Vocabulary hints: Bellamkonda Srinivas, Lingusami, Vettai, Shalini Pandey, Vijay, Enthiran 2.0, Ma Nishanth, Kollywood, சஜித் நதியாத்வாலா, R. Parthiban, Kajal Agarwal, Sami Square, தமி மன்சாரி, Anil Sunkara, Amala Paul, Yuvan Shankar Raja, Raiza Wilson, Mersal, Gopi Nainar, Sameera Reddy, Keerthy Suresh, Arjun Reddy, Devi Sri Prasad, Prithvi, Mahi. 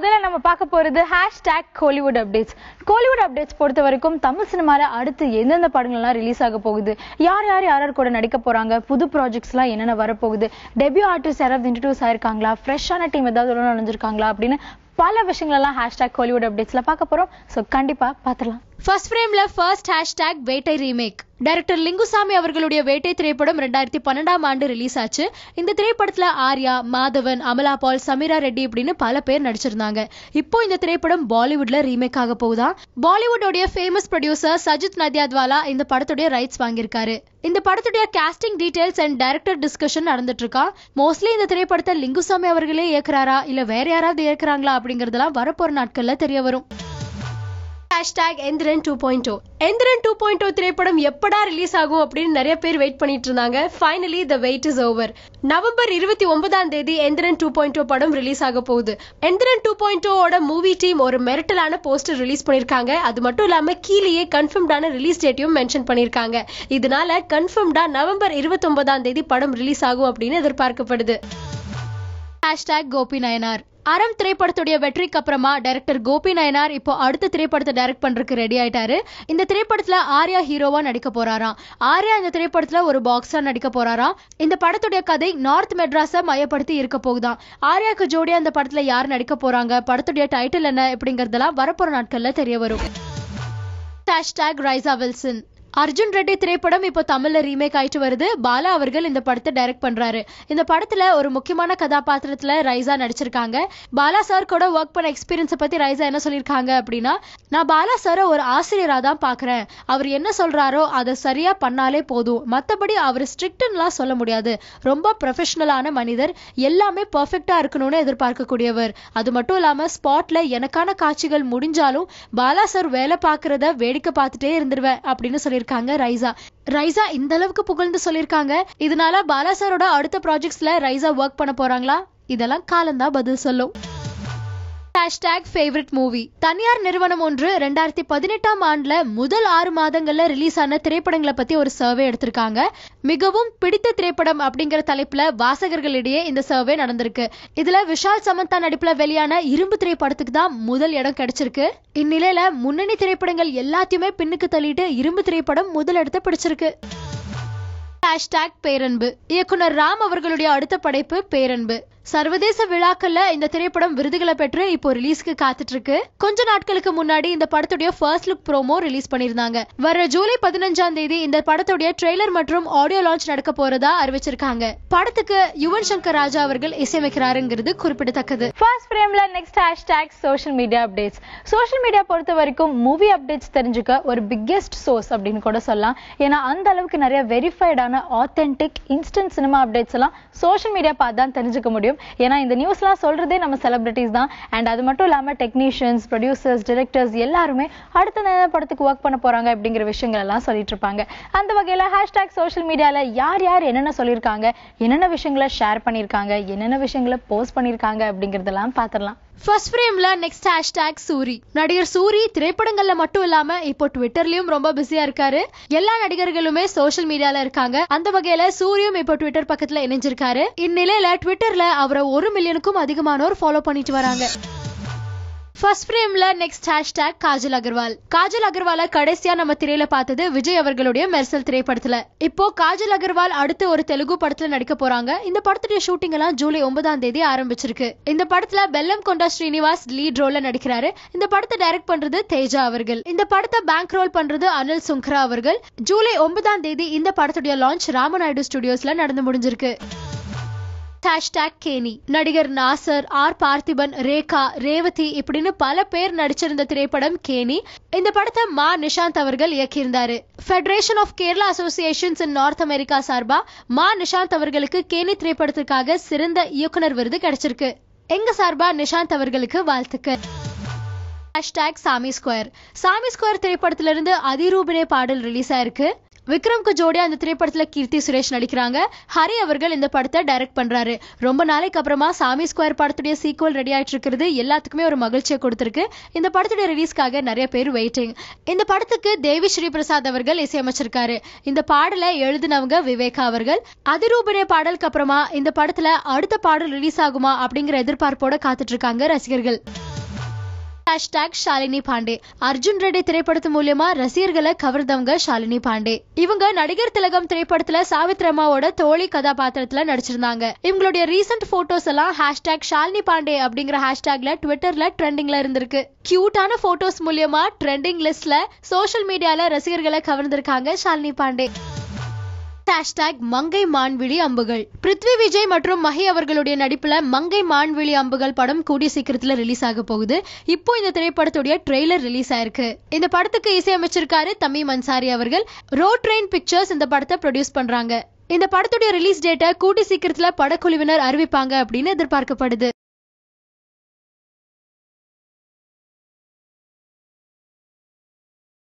முதல்ல நம்ம பார்க்க போறது #Kollywood updates. Kollywood updates பொறுத்த வரைக்கும் தமிழ் சினிமால அடுத்து என்னென்ன படங்கள்லாம் ரிலீஸ் ஆக போகுது, யார் கூட நடிக்க போறாங்க, புது ப்ராஜெக்ட்ஸ்லாம் என்னென்ன வர போகுது, டெபியூ ஆர்டிஸ்ட் யாராவது இன்ட்ரோடியூஸ் ஆயிருக்காங்களா, ஃப்ரெஷ்ஷான டீம் ஏதாவது உள்ள நுழைஞ்சிருக்காங்களா அப்படின்னு பல விஷயங்களெல்லாம் #Kollywood updatesல பார்க்க போறோம். சோ கண்டிப்பா பாத்துறலாம். First Frameல first hashtag Vettai remake. Director Lingusami avargalude Vettai thiraipadam 2012 ஆண்டு ரிலீஸ் ஆச்சு. இந்த திரைப்படத்துல ஆர்யா, மாதவன், அமலா பால், சமீரா ரெட்டி இப்படின்னு பல பேர் நடிச்சிருந்தாங்க. இப்போ இந்த திரைப்படம் பாலிவுட்ல ரீமேக் ஆக போகுதா? பாலிவுட்டோட ஃபேமஸ் ப்ரொடியூசர் சஜித் நதியாத்வாலா இந்த படத்தோட ரைட்ஸ் வாங்கியிருக்காரு. இந்த படத்தோட casting details and director discussion நடந்துட்டு இருக்கா. மோஸ்ட்லி இந்த திரைப்படத்தை லிங்குசாமி அவர்களே இயக்குறாரா இல்ல வேற யாராவது இயக்குறாங்களா அப்படிங்கறதெல்லாம் வரப்போற நாட்கள்ல தெரிய வரும். Enthiran 2.0. Enthiran 2.0 திரைப்படம் எப்படா ரிலீஸ் ஆகும் அப்படின்னு நிறைய பேர் வெயிட் பண்ணிட்டு இருந்தாங்க. Finally the wait is over. November 29 Enthiran 2.0 படம் ரிலீஸ் ஆக போகுது. Enthiran 2.0 ஓட மூவி டீம் ஒரு மிரட்டலான போஸ்டர் ரிலீஸ் பண்ணிருக்காங்க. அது மட்டும் இல்லாம கீழேயே கன்ஃபர்ம்டான ரிலீஸ் டேட்டையும் மென்ஷன் பண்ணிருக்காங்க. இதனால கன்ஃபர்ம்டா November 29 படம் ரிலீஸ் ஆகும் அப்படின்னு எதிர்பார்க்கப்படுது. #Gopi Nainar. அறம் திரைப்படத்துடைய வெற்றிக்கு அப்புறமா டைரக்டர் கோபி நயனார் இப்போ அடுத்த திரைப்படத்தை டைரக்ட் பண்றதுக்கு ரெடி ஆயிட்டாரு. இந்த திரைப்படத்துல ஆர்யா ஹீரோவா நடிக்க போறாராம். ஆர்யா இந்த திரைப்படத்துல ஒரு பாக்ஸா நடிக்க போறாராம். இந்த படத்துடைய கதை நார்த் மெட்ராஸை மையப்படுத்தி இருக்க போகுதான். ஆர்யாக்கு ஜோடியா அந்த படத்துல யார் நடிக்க போறாங்க, படத்துடைய டைட்டில் என்ன இப்படிங்கறதெல்லாம் வரப்போற நாட்கள்ல தெரிய வரும். #Raiza Wilson. அர்ஜுன் ரெட்டி திரைப்படம் இப்போ தமிழ்ல ரீமேக் ஆயிட்டு வருது. பாலா அவர்கள் இந்த படத்தை டைரக்ட் பண்றாரு. இந்த படத்துல ஒரு முக்கியமான கதாபாத்திரத்துல ரைசா நடிச்சிருக்காங்க. பாலா சார் கூட ஒர்க் பண்ண எக்ஸ்பீரியன்ஸை பத்தி ரைசா என்ன சொல்லியிருக்காங்க அப்படின்னா, நான் பாலா சாரை ஒரு ஆசிரியராக தான் பாக்குறேன். அவர் என்ன சொல்றாரோ அதை சரியா பண்ணாலே போதும். மற்றபடி அவர் ஸ்ட்ரிக்ட்னுலாம் சொல்ல முடியாது. ரொம்ப ப்ரொஃபஷனலான மனிதர், எல்லாமே பர்ஃபெக்டா இருக்கணும்னு எதிர்பார்க்கக்கூடியவர். அது மட்டும் இல்லாம ஸ்பாட்ல எனக்கான காட்சிகள் முடிஞ்சாலும் பாலா சார் வேலை பார்க்கறத வேடிக்கை பார்த்துட்டே இருந்துருவேன் அப்படின்னு சொல்லி ரைசா இந்த அளவுக்கு புகழ்ந்து சொல்லிருக்காங்க. இதனால பாலா சாரோட அடுத்த ப்ராஜெக்ட்ஸ்ல ரைசா வர்க் பண்ண போறாங்களா, இதெல்லாம் காலந்தா பதில் சொல்லும். #Favorite Movie. தனியார் நிறுவனம் ஒன்று 2018 முதல் 6 மாதங்கள்ல ரிலீஸ் ஆன திரைப்படங்களை பத்தி ஒரு சர்வே எடுத்திருக்காங்க. மிகவும் பிடித்த திரைப்படம் அப்படிங்கிற தலைப்புல வாசகர்களிடையே இந்த சர்வே நடந்திருக்கு. இதுல விஷால் சமந்தா நடிப்புல வெளியான இரும்பு திரைப்படத்துக்கு தான் முதல் இடம் கிடைச்சிருக்கு. இந்நிலையில முன்னணி திரைப்படங்கள் எல்லாத்தையுமே பின்னுக்கு தள்ளிட்டு இரும்பு திரைப்படம் முதல் இடத்தை பிடிச்சிருக்கு. #பேரன்பு. இயக்குனர் ராம் அவர்களுடைய அடுத்த படைப்பு பேரன்பு. சர்வதேச விழாக்கள்ல இந்த திரைப்படம் விருதுகளை பெற்று இப்போ ரிலீஸ்க்கு காத்துட்டு இருக்கு. கொஞ்ச நாட்களுக்கு முன்னாடி இந்த படத்துடைய ஃபர்ஸ்ட் லுக் ப்ரோமோ ரிலீஸ் பண்ணிருந்தாங்க. வர ஜூலை 15 இந்த படத்துடைய ட்ரெய்லர் மற்றும் ஆடியோ லான்ச் நடக்க போறதா அறிவிச்சிருக்காங்க. படத்துக்கு யுவன் சங்கர் ராஜா அவர்கள் இசையமைக்கிறாருங்கிறது குறிப்பிடத்தக்கது. First Frameல next #Social Media Updates. Social media பொறுத்த வரைக்கும் மூவி அப்டேட்ஸ் தெரிஞ்சுக்க ஒரு பிக்கெஸ்ட் சோர்ஸ் அப்படின்னு கூட சொல்லலாம். ஏன்னா அந்த அளவுக்கு நிறைய வெரிஃபைடான ஆத்தென்டிக் இன்ஸ்டன்ட் சினிமா அப்டேட்ஸ் எல்லாம் சோஷியல் மீடியா பார்த்து தான் தெரிஞ்சுக்க முடியும். ஏன்னா இந்த நியூஸ்லாம் சொல்றதே நம்ம செலிபிரிட்டிஸ் தான். அண்ட் அது மட்டும் இல்லாம டெக்னீஷியன்ஸ், ப்ரொடியூசர்ஸ், டைரக்டர்ஸ் எல்லாருமே அடுத்த படத்துக்கு ஒர்க் பண்ண போறாங்க அப்படிங்கிற விஷயங்கள் எல்லாம் சொல்லிட்டு இருப்பாங்க. அந்த வகையில #சோஷியல் மீடியால யார் என்னென்ன சொல்லியிருக்காங்க, என்னென்ன விஷயங்களை ஷேர் பண்ணியிருக்காங்க, என்னென்ன விஷயங்களை போஸ்ட் பண்ணியிருக்காங்க அப்படிங்கறதெல்லாம் பாத்திரலாம். First Frameல நெக்ஸ்ட் #Suri. நடிகர் சூரி திரைப்படங்கள்ல மட்டும் இல்லாம இப்போ ட்விட்டர்லயும் ரொம்ப பிஸியா இருக்காரு. எல்லா நடிகர்களுமே சோஷியல் மீடியால இருக்காங்க. அந்த வகையில சூரியும் இப்போ ட்விட்டர் பக்கத்துல இணைஞ்சிருக்காரு. இந்நிலையில ட்விட்டர்ல அவரை 1 மில்லியனுக்கும் அதிகமானோர் ஃபாலோ பண்ணிட்டு வராங்க. First Frameல நெக்ஸ்ட் #Kajal Agarwal. காஜல் அகர்வால கடைசியா நம்ம திரையில பார்த்தது விஜய் அவர்களுடைய மெர்சல் திரைப்படத்துல. இப்போ காஜல் அகர்வால் அடுத்து ஒரு தெலுங்கு படத்துல நடிக்க போறாங்க. இந்த படத்துடைய ஷூட்டிங் எல்லாம் ஜூலை 9 ஆரம்பிச்சிருக்கு. இந்த படத்துல பெல்லம் கொண்டா ஸ்ரீனிவாஸ் லீட் ரோல்ல நடிக்கிறாரு. இந்த படத்தை டைரக்ட் பண்றது தேஜா அவர்கள். இந்த படத்தை பேங்க் ரோல் பண்றது அனில் சுங்கரா அவர்கள். ஜூலை 9 இந்த படத்துடைய லான்ச் ராமநாயுடு ஸ்டுடியோஸ்ல நடந்து முடிஞ்சிருக்கு. #Kenny. நடிகர் நாசர், R. பார்த்திபன், ரேகா, ரேவதி இப்படின்னு பல பேர் நடிச்சிருந்த திரைப்படம் கேனி. இந்த படத்தை மா நிஷாந்த் அவர்கள் இயக்கியிருந்தாரு. Federation of Kerala associations in North America சார்பா மா நிஷாந்த் அவர்களுக்கு கேனி திரைப்படத்திற்காக சிறந்த இயக்குனர் விருது கிடைச்சிருக்கு. எங்க சார்பா நிஷாந்த் அவர்களுக்கு வாழ்த்துக்கள். #Sami Square. சாமி ஸ்கொயர் திரைப்படத்திலிருந்து அதிரூபினே பாடல் ரிலீஸ் ஆயிருக்கு. விக்ரம்க்கு ஜோடியா அந்த திரைப்படத்துல கீர்த்தி சுரேஷ் நடிக்கிறாங்க. ஹரி அவர்கள் இந்த படத்தை டைரக்ட் பண்றாரு. ரொம்ப நாளைக்கு அப்புறமா சாமி ஸ்கொயர் படத்துடைய சீக்வல் ரெடி ஆயிட்டு இருக்கிறது எல்லாத்துக்குமே ஒரு மகிழ்ச்சியை கொடுத்திருக்கு. இந்த படத்துடைய ரிலீஸ்க்காக நிறைய பேர் வெயிட்டிங். இந்த படத்துக்கு தேவி ஸ்ரீ பிரசாத் அவர்கள் இசையமைச்சிருக்காரு. இந்த பாடலை எழுதினவங்க விவேகா அவர்கள். அதிரூபனே பாடலுக்கு அப்புறமா இந்த படத்துல அடுத்த பாடல் ரிலீஸ் ஆகுமா அப்படிங்கிற எதிர்பார்ப்போட காத்துட்டு இருக்காங்க ரசிகர்கள். hashtag Shalini Pandey. Arjun Reddy Threpadathu Mooliyama Rasirgala Kavardavanga Shalini Pandey. Ivanga Nadigar Tilagam Threpadathu Savitramaoda Tholi Kadapaathrathula Nadichirundanga. Ivangaloda recent photos alla hashtag Shalini Pandey abdingra hashtag la Twitter la trending la irundirukku. Cute ana photos mooliyama trending list la social media la Rasirgala kavarndirukanga Shalini Pandey. Hashtag Mangai Manvili Ambugal. Prithvi Vijay மற்றும் Mahi அவர்களுடைய நடிப்புல மங்கை மான்விழி அம்புகள் படம் கூடிய சீக்கிரத்துல release ஆக போகுது. இப்போ இந்த திரைப்படத்தோட ட்ரெய்லர் ரிலீஸ் ஆயிருக்கு. இந்த படத்துக்கு இசையமைச்சிருக்காரு தமி மன்சாரி அவர்கள். ரோட் ட்ரெயின் பிக்சர்ஸ் இந்த படத்தை ப்ரொடியூஸ் பண்றாங்க. இந்த படத்தோட ரிலீஸ் டேட்டை கூடிய சீக்கிரத்துல படக்குழுவினர் அறிவிப்பாங்க அப்படின்னு எதிர்பார்க்கப்படுது.